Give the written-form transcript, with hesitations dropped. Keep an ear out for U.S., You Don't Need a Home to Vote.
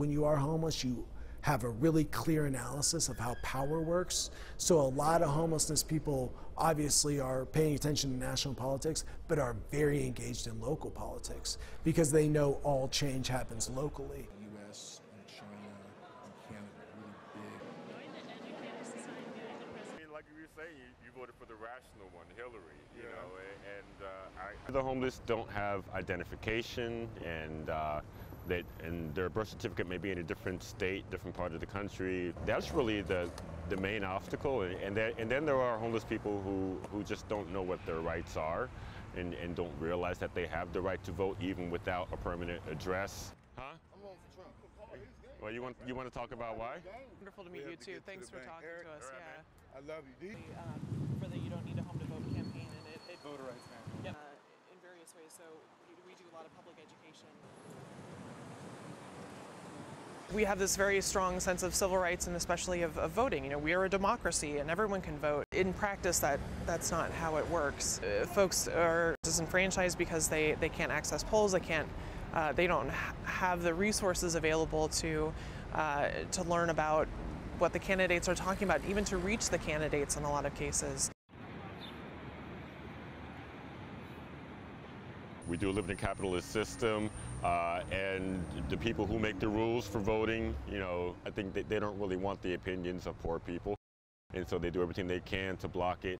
when you are homeless, you have a really clear analysis of how power works. So a lot of homelessness people obviously are paying attention to national politics, but are very engaged in local politics because they know all change happens locally. The U.S. and China and Canada are really big. Like you were saying, you voted for the rational one, Hillary. You know, and the homeless don't have identification, and and their birth certificate may be in a different state, different part of the country. That's really the main obstacle. And then there are homeless people who just don't know what their rights are and don't realize that they have the right to vote even without a permanent address. Huh? I'm on for Trump. Well, you want to talk about why? Wonderful to meet you too. Thanks for talking to us. Yeah. I love you. For the You Don't Need a Home to Vote campaign, and it voter rights matter. In various ways. So we do a lot of public education. We have this very strong sense of civil rights and especially of voting. You know, we are a democracy and everyone can vote. In practice, that's not how it works. Folks are disenfranchised because they can't access polls. They don't have the resources available to learn about what the candidates are talking about, even to reach the candidates in a lot of cases. We do live in a capitalist system, and the people who make the rules for voting, you know, I think they don't really want the opinions of poor people, and so they do everything they can to block it.